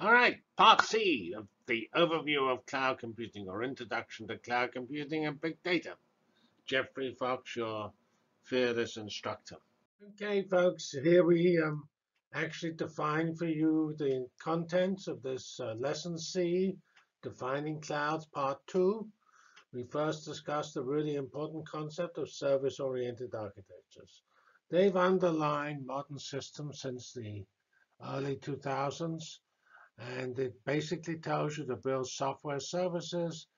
All right, part C of the overview of cloud computing, or introduction to cloud computing and big data. Geoffrey Fox, your fearless instructor. Okay, folks, here we actually define for you the contents of this lesson C, defining clouds, part 2. We first discussed the really important concept of service-oriented architectures. They've underlined modern systems since the early 2000s. And it basically tells you to build software services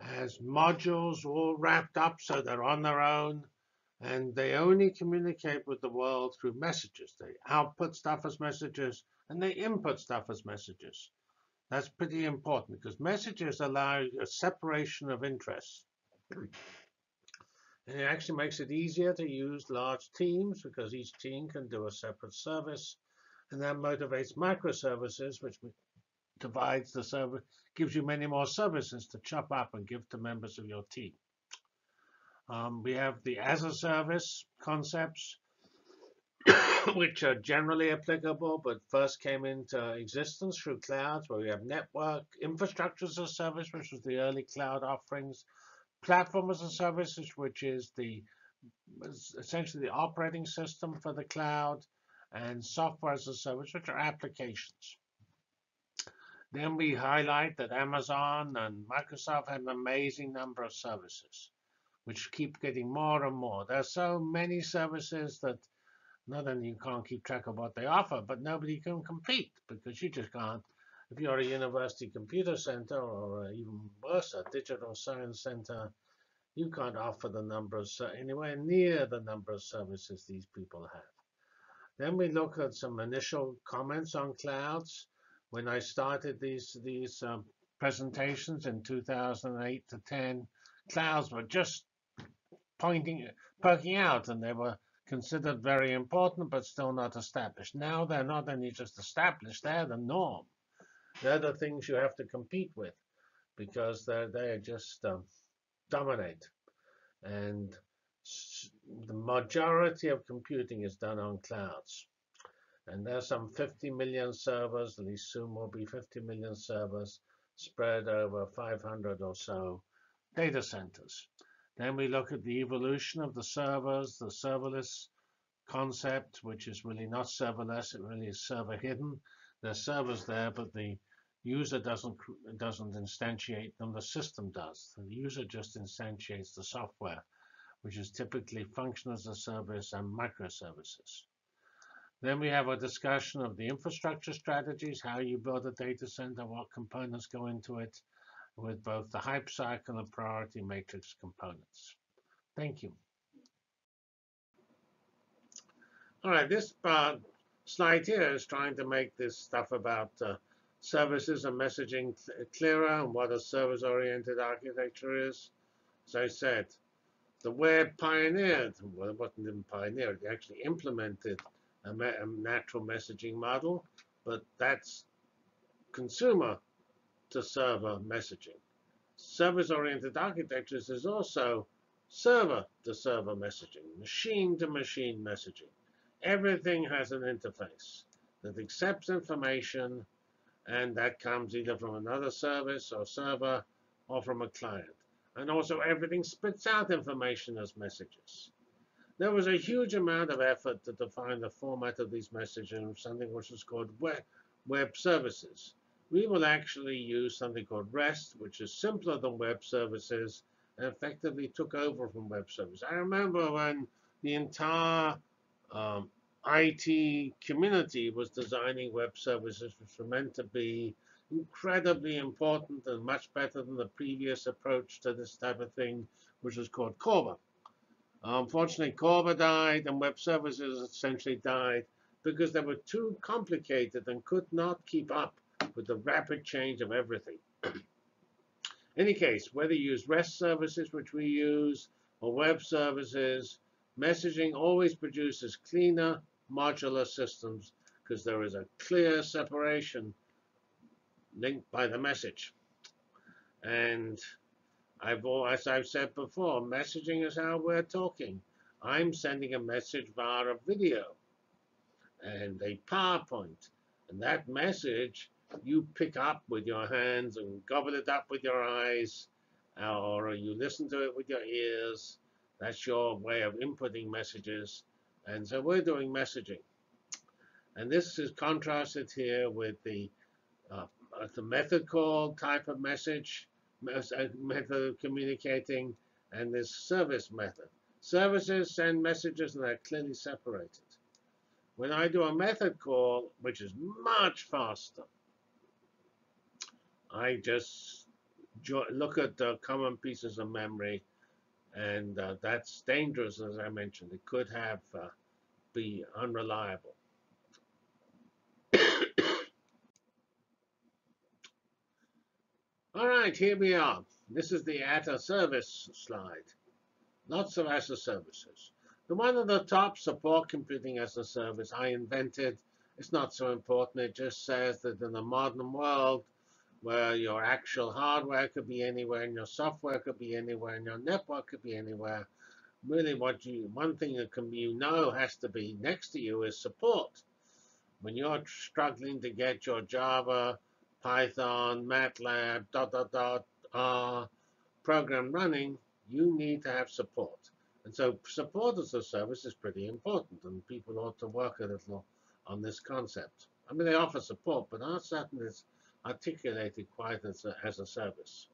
as modules all wrapped up so they're on their own. And they only communicate with the world through messages. They output stuff as messages and they input stuff as messages. That's pretty important because messages allow a separation of interests. And it actually makes it easier to use large teams because each team can do a separate service. And that motivates microservices, which divides the service, gives you many more services to chop up and give to members of your team. We have the as a service concepts, which are generally applicable, but first came into existence through clouds, where we have network infrastructure as a service, which was the early cloud offerings, platform as a service, which is essentially the operating system for the cloud, and software as a service, which are applications. Then we highlight that Amazon and Microsoft have an amazing number of services, which keep getting more and more. There are so many services that not only you can't keep track of what they offer, but nobody can compete because you just can't. If you're a university computer center or even worse, a digital science center, you can't offer the number of, anywhere near the number of services these people have. Then we look at some initial comments on clouds. When I started these presentations in 2008 to 10, clouds were just poking out, and they were considered very important, but still not established. Now they're not only just established, they're the norm. They're the things you have to compete with, because they just dominate. And the majority of computing is done on clouds. And there's some 50 million servers, at least soon will be 50 million servers spread over 500 or so data centers. Then we look at the evolution of the servers, the serverless concept, which is really not serverless, it really is server hidden. There's servers there, but the user doesn't instantiate them, the system does. The user just instantiates the software, which is typically function as a service and microservices. Then we have a discussion of the infrastructure strategies, how you build a data center, what components go into it, with both the hype cycle and priority matrix components. Thank you. All right, this slide here is trying to make this stuff about services and messaging clearer and what a service-oriented architecture is. As I said, the web pioneered, well, it wasn't even pioneered, it actually implemented a natural messaging model, but that's consumer to server messaging. Service-oriented architectures is also server to server messaging, machine to machine messaging. Everything has an interface that accepts information, and that comes either from another service or server or from a client. And also everything spits out information as messages. There was a huge amount of effort to define the format of these messages, something which is called web services. We will actually use something called REST, which is simpler than web services, and effectively took over from web services. I remember when the entire IT community was designing web services, which were meant to be incredibly important and much better than the previous approach to this type of thing, which was called CORBA. Unfortunately, CORBA died and web services essentially died because they were too complicated and could not keep up with the rapid change of everything. In any case, whether you use REST services, which we use, or web services, messaging always produces cleaner, modular systems because there is a clear separation linked by the message. And as I've said before, messaging is how we're talking. I'm sending a message via a video and a PowerPoint. And that message you pick up with your hands and gobble it up with your eyes, or you listen to it with your ears. That's your way of inputting messages. And so we're doing messaging. And this is contrasted here with the method call type of message, method of communicating, and this service method. Services send messages, and they're clearly separated. When I do a method call, which is much faster, I just look at the common pieces of memory, and that's dangerous, as I mentioned. It could have be unreliable. All right, here we are. This is the at a service slide. Lots of as a services. The one at the top, support computing as a service, I invented. It's not so important. It just says that in the modern world, where your actual hardware could be anywhere, and your software could be anywhere, and your network could be anywhere, really what you, one thing that can be, you know, has to be next to you is support. When you're struggling to get your Java, Python, MATLAB, R program running, you need to have support. And so support as a service is pretty important, and people ought to work a little on this concept. I mean, they offer support, but aren't certain it's articulated quite as a service.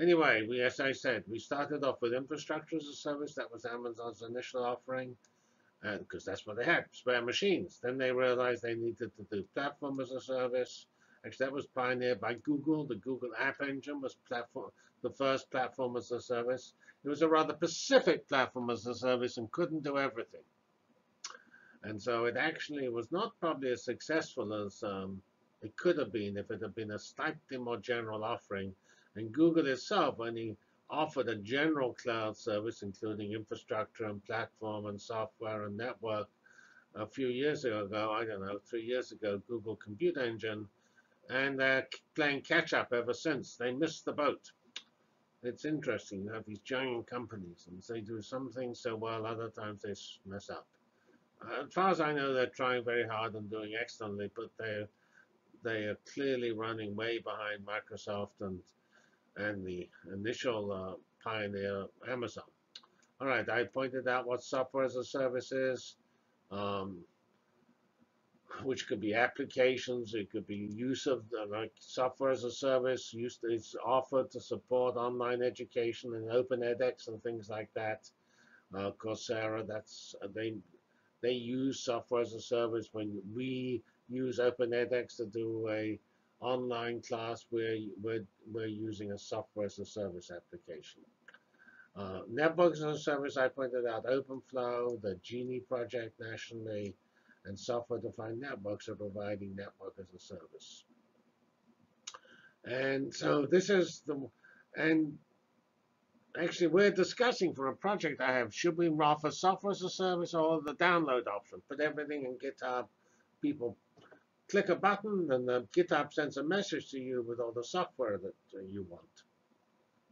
Anyway, we, as I said, we started off with infrastructure as a service. That was Amazon's initial offering, because that's what they had, spare machines. Then they realized they needed to do platform as a service. Actually, that was pioneered by Google. The Google App Engine was platform, the first platform as a service. It was a rather specific platform as a service and couldn't do everything. And so it actually was not probably as successful as it could have been if it had been a slightly more general offering. And Google itself only offered a general cloud service, including infrastructure and platform and software and network. A few years ago, I don't know, 3 years ago, Google Compute Engine. And they're playing catch-up ever since. They missed the boat. It's interesting. You have these giant companies, and they do some things so well, other times they mess up. As far as I know, they're trying very hard and doing excellently, but they are clearly running way behind Microsoft and the initial pioneer, Amazon. All right, I pointed out what software as a service is. Which could be applications, it could be use of like software as a service, it's offered to support online education and Open edX and things like that. Coursera, that's they use software as a service. When we use Open edX to do a online class, we're using a software as a service application. Networks as a service, I pointed out OpenFlow, the Genie project nationally. And software-defined networks are providing network as a service. And so this is the, and actually we're discussing for a project I have, should we offer software as a service or the download option? Put everything in GitHub, people click a button and the GitHub sends a message to you with all the software that you want.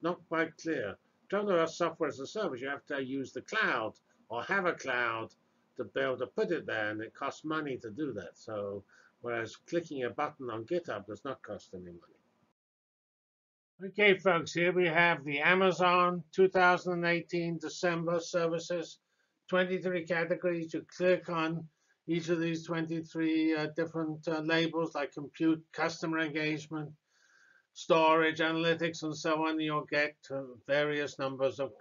Not quite clear. Talking about software as a service, you have to use the cloud or have a cloud to be able to put it there, and it costs money to do that. So, whereas clicking a button on GitHub does not cost any money. Okay, folks, here we have the Amazon 2018 December services, 23 categories. You click on each of these 23 different labels, like compute, customer engagement, storage, analytics, and so on. You'll get various numbers of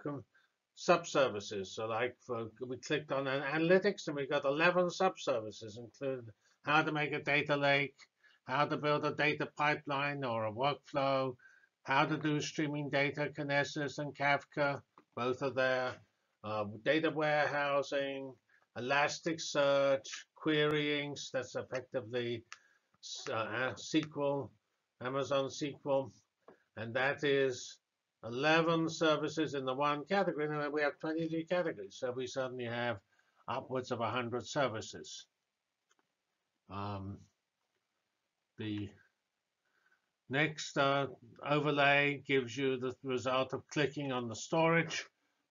subservices. So like for, we clicked on analytics and we got 11 subservices, including how to make a data lake, how to build a data pipeline or a workflow, how to do streaming data, Kinesis and Kafka, both are there, data warehousing, Elasticsearch, querying, that's effectively SQL, Amazon SQL, and that is 11 services in the one category, and we have 23 categories. So we suddenly have upwards of 100 services. The next overlay gives you the result of clicking on the storage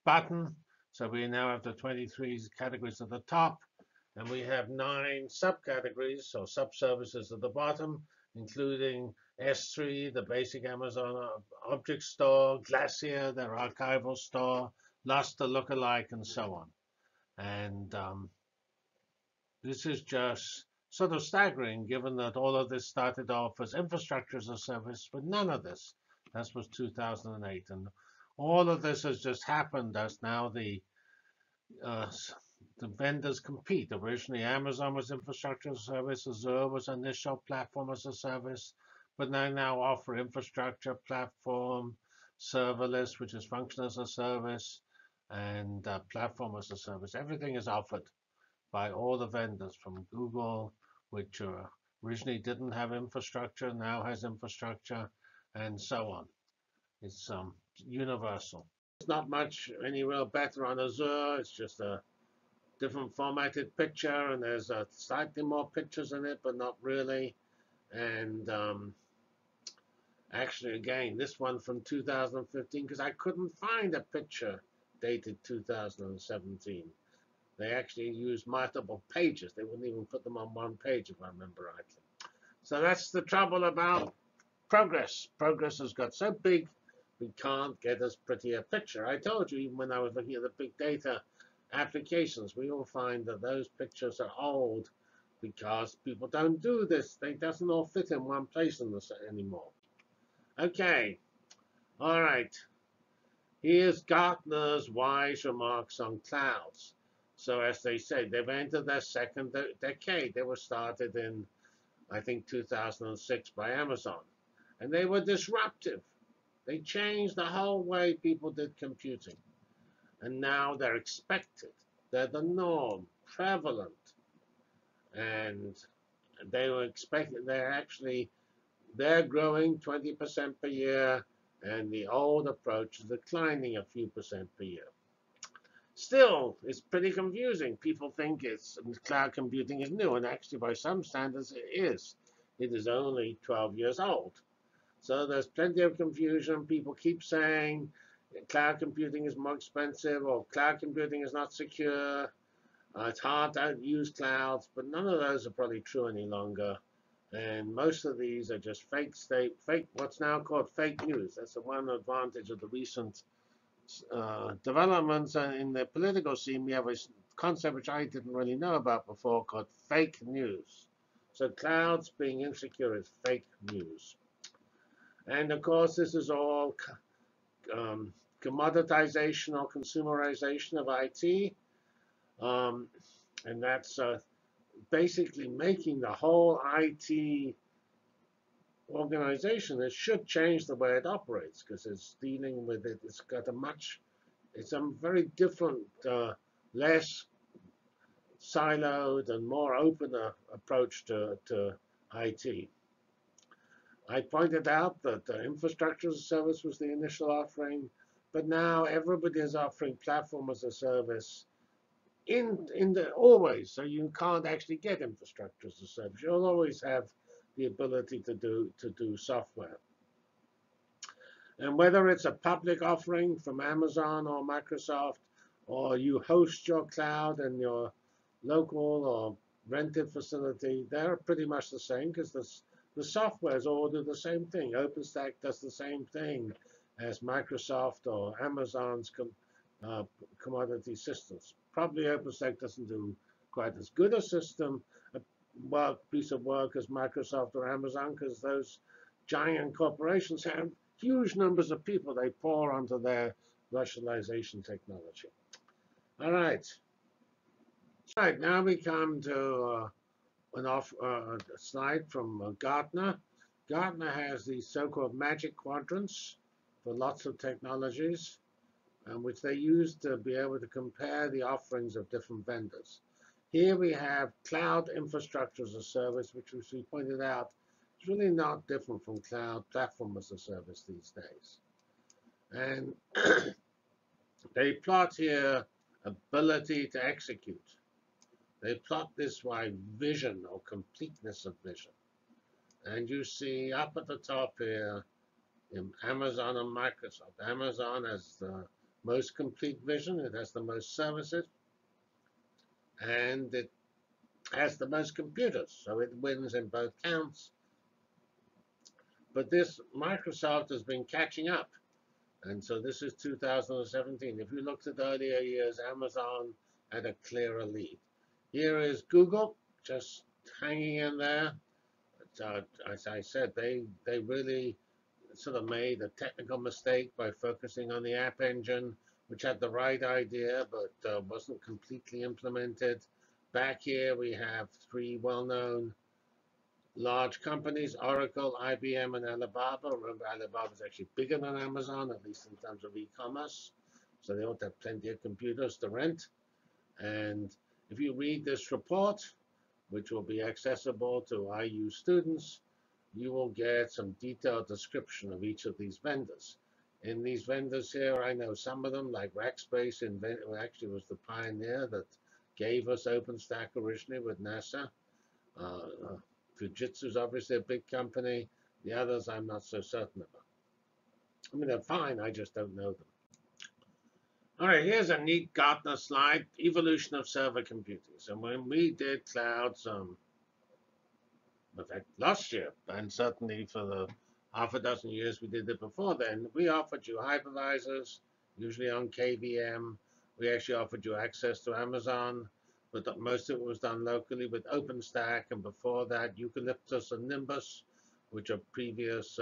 button. So we now have the 23 categories at the top, and we have 9 subcategories or subservices at the bottom. including S3, the basic Amazon object store, Glacier, their archival store, Luster lookalike, and so on. And this is just sort of staggering, given that all of this started off as infrastructure as a service, but none of this. That was 2008. And all of this has just happened as now the vendors compete. Originally, Amazon was infrastructure as a service, Azure was initial platform as a service, but they now offer infrastructure, platform, serverless, which is function as a service, and platform as a service. Everything is offered by all the vendors, from Google, which originally didn't have infrastructure, now has infrastructure, and so on. It's universal. There's not much any real better on Azure. It's just a different formatted picture, and there's slightly more pictures in it, but not really. And actually, again, this one from 2015, because I couldn't find a picture dated 2017. They actually used multiple pages. They wouldn't even put them on one page, if I remember rightly. So that's the trouble about progress. Progress has got so big, we can't get as pretty a picture. I told you, even when I was looking at the big data applications, we all find that those pictures are old because people don't do this. They doesn't all fit in one place in this anymore. Okay, all right. Here's Gartner's wise remarks on clouds. So as they say, they've entered their second decade. They were started in, I think, 2006 by Amazon. And they were disruptive. They changed the whole way people did computing. And now they're expected. They're the norm, prevalent. And they were expected. They're growing 20% per year, and the old approach is declining a few % per year. Still, it's pretty confusing. People think cloud computing is new, and actually, by some standards, it is. It is only 12 years old. So there's plenty of confusion. People keep saying cloud computing is more expensive, or cloud computing is not secure. It's hard to use clouds, but none of those are probably true any longer. And most of these are just fake, what's now called fake news. That's the one advantage of the recent developments in the political scene. We have a concept which I didn't really know about before called fake news. So clouds being insecure is fake news. And of course, this is all commoditization or consumerization of IT. And that's basically making the whole IT organization. It should change the way it operates, because it's dealing with it. It's got it's a very different, less siloed and more open approach to IT. I pointed out that the infrastructure as a service was the initial offering, but now everybody is offering platform as a service always. So you can't actually get infrastructure as a service. You'll always have the ability to do software. And whether it's a public offering from Amazon or Microsoft, or you host your cloud in your local or rented facility, they're pretty much the same, because the softwares all do the same thing. OpenStack does the same thing as Microsoft or Amazon's commodity systems. Probably OpenStack doesn't do quite as good a system, a piece of work as Microsoft or Amazon, because those giant corporations have huge numbers of people they pour onto their virtualization technology. All right. All right, now we come to a slide from Gartner. Gartner has these so-called magic quadrants for lots of technologies, and which they use to be able to compare the offerings of different vendors. Here we have cloud infrastructure as a service, which, as we pointed out, is really not different from cloud platform as a service these days. And they plot here ability to execute. They plot this by vision or completeness of vision. And you see up at the top here in Amazon and Microsoft. Amazon has the most complete vision. It has the most services. And it has the most computers. So it wins in both counts. But this Microsoft has been catching up. And so this is 2017. If you looked at earlier years, Amazon had a clearer lead. Here is Google, just hanging in there. As I said, they really sort of made a technical mistake by focusing on the App Engine, which had the right idea, but wasn't completely implemented. Back here, we have three well-known large companies, Oracle, IBM, and Alibaba. Remember, Alibaba is actually bigger than Amazon, at least in terms of e-commerce. So they ought to have plenty of computers to rent. And if you read this report, which will be accessible to IU students, you will get some detailed description of each of these vendors. In these vendors here, I know some of them, like Rackspace, actually was the pioneer that gave us OpenStack originally with NASA. Fujitsu is obviously a big company. The others I'm not so certain about. I mean, they're fine, I just don't know them. All right, here's a neat Gartner slide, evolution of server computing. So when we did cloud some, in fact, last year, and certainly for the half a dozen years we did it before then, we offered you hypervisors, usually on KVM. We actually offered you access to Amazon, but most of it was done locally with OpenStack, and before that, Eucalyptus and Nimbus, which are previous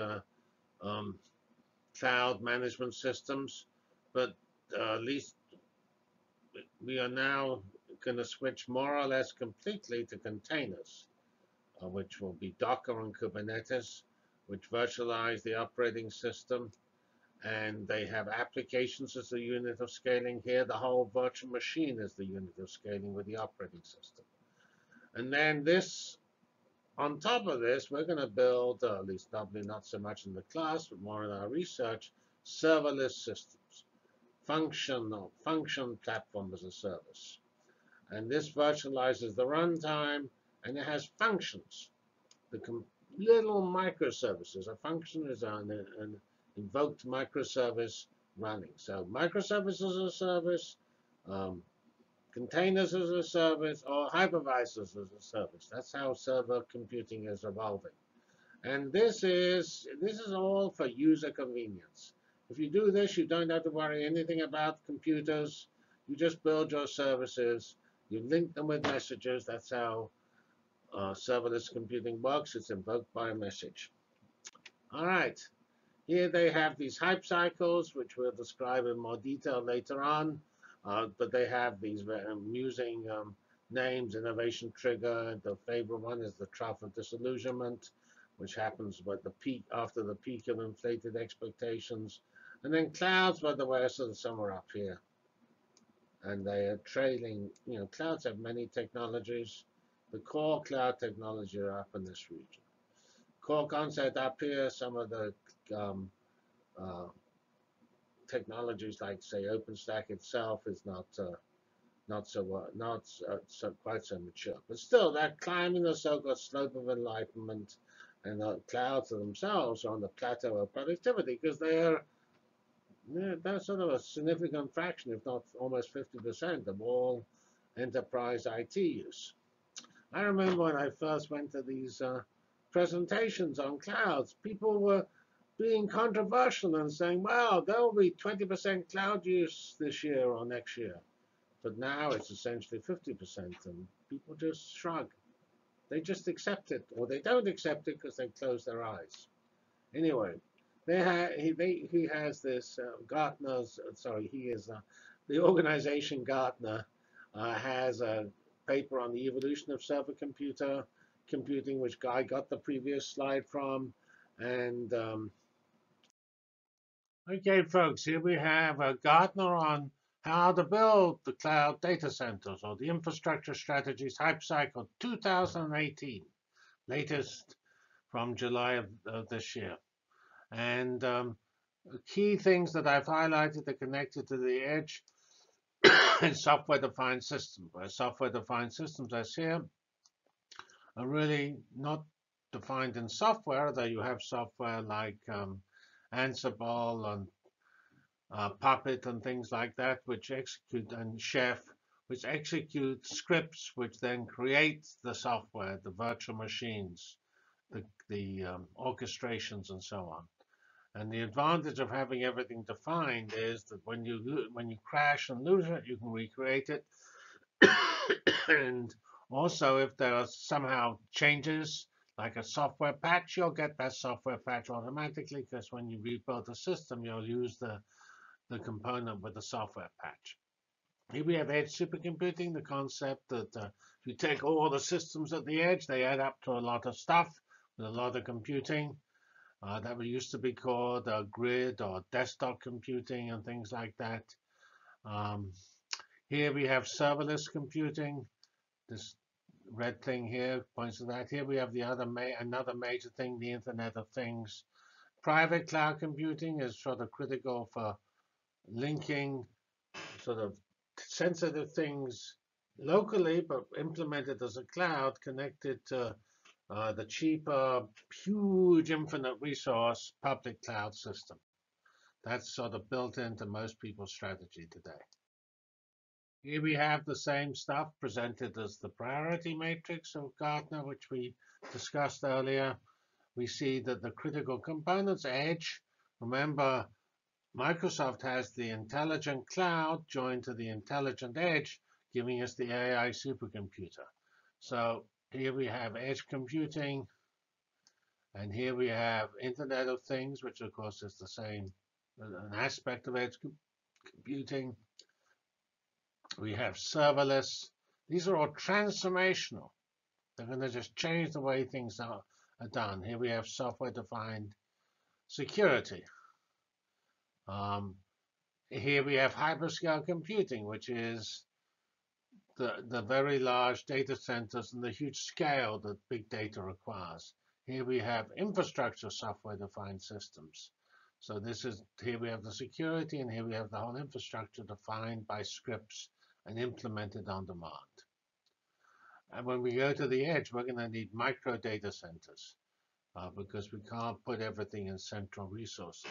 cloud management systems. But at least we are now going to switch more or less completely to containers, which will be Docker and Kubernetes, which virtualize the operating system. And they have applications as a unit of scaling here. The whole virtual machine is the unit of scaling with the operating system. And then this, on top of this, we're going to build, at least probably not so much in the class, but more in our research, serverless systems, function platform as a service. And this virtualizes the runtime, and it has functions, the little microservices. A function is an invoked microservice running. So microservice as a service, containers as a service, or hypervisors as a service. That's how server computing is evolving. And this is all for user convenience. If you do this, you don't have to worry anything about computers. You just build your services. You link them with messages. That's how serverless computing works. It's invoked by a message. All right. Here they have these hype cycles, which we'll describe in more detail later on. But they have these amusing names, innovation trigger. The favorite one is the trough of disillusionment, which happens with the peak, after the peak of inflated expectations. And then clouds, by the way, are sort of somewhere up here. And they are trailing, you know, clouds have many technologies. The core cloud technology are up in this region. Core concept up here, some of the technologies like, say, OpenStack itself is not quite so mature. But still, they're climbing the so-called slope of enlightenment, and the clouds themselves are on the plateau of productivity, because they're sort of a significant fraction, if not almost 50% of all enterprise IT use. I remember when I first went to these presentations on clouds, people were being controversial and saying, well, there will be 20% cloud use this year or next year. But now it's essentially 50%, and people just shrug. They just accept it, or they don't accept it because they close their eyes. Anyway, he has this Gartner's, sorry, he is, the organization Gartner has a paper on the evolution of server computing, which I got the previous slide from. And okay, folks, here we have a Gartner on how to build the cloud data centers, or the infrastructure strategies hype cycle 2018, latest from July of this year. And key things that I've highlighted are connected to the edge in software-defined systems, where software-defined systems, as here, are really not defined in software, though you have software like Ansible and Puppet and things like that, which execute, and Chef, which execute scripts, which then create the software, the virtual machines, the orchestrations and so on. And the advantage of having everything defined is that when you crash and lose it, you can recreate it. And also, if there are somehow changes, like a software patch, you'll get that software patch automatically, because when you rebuild the system, you'll use the component with the software patch. Here we have edge supercomputing, the concept that if you take all the systems at the edge, they add up to a lot of stuff with a lot of computing. That used to be called grid or desktop computing and things like that. Here we have serverless computing. This red thing here points to that. Here we have the other another major thing, the Internet of Things. Private cloud computing is sort of critical for linking sort of sensitive things locally, but implemented as a cloud, connected to the cheaper, huge, infinite resource public cloud system. That's sort of built into most people's strategy today. Here we have the same stuff presented as the priority matrix of Gartner, which we discussed earlier. We see that the critical components, edge, remember, Microsoft has the intelligent cloud joined to the intelligent edge, giving us the AI supercomputer. So here we have edge computing, and here we have Internet of Things, which of course is the same, an aspect of edge computing. We have serverless. These are all transformational. They're going to just change the way things are done. Here we have software-defined security. Here we have hyperscale computing, which is the very large data centers and the huge scale that big data requires. Here we have infrastructure software-defined systems. So this is, here we have the security, and here we have the whole infrastructure defined by scripts and implemented on demand. And when we go to the edge, we're going to need micro data centers, because we can't put everything in central resources.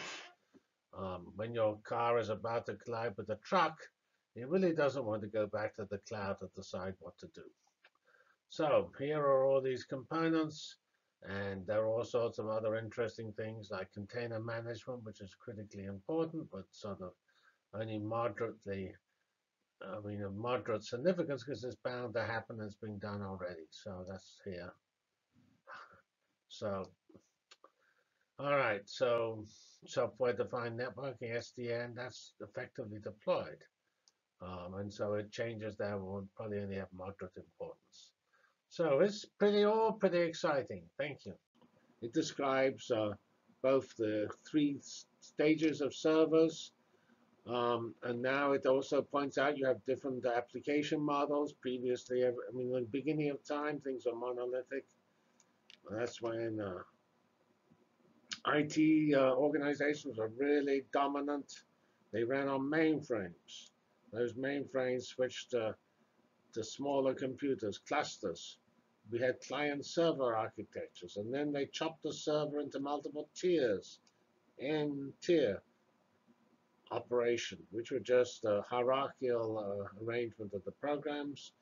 When your car is about to collide with a truck, it really doesn't want to go back to the cloud to decide what to do. So here are all these components, and there are all sorts of other interesting things like container management, which is critically important, but sort of only moderately, I mean, of moderate significance, because it's bound to happen, it's been done already. So that's here. So, all right, so software-defined networking, SDN, that's effectively deployed. And so it changes there will probably only have moderate importance. So it's all pretty exciting. Thank you. It describes both the three stages of servers. And now it also points out you have different application models. Previously, I mean, in the beginning of time, things are monolithic. That's when IT organizations were really dominant. They ran on mainframes. Those mainframes switched to smaller computers, clusters. We had client-server architectures, and then they chopped the server into multiple tiers, n-tier operation, which were just a hierarchical arrangement of the programs.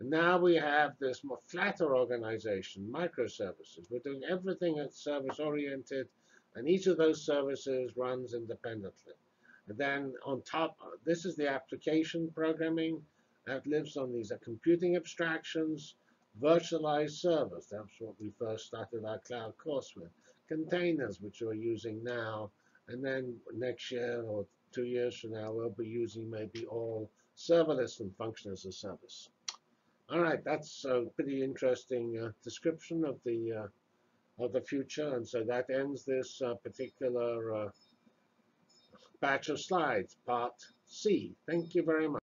And now we have this more flatter organization, microservices. We're doing everything that's service-oriented, and each of those services runs independently. And then on top, this is the application programming that lives on these computing abstractions, virtualized servers. That's what we first started our cloud course with. Containers, which we're using now, and then next year or 2 years from now, we'll be using maybe all serverless and function as a service. All right, that's a pretty interesting description of the future, and so that ends this particular batch of slides, part C. Thank you very much.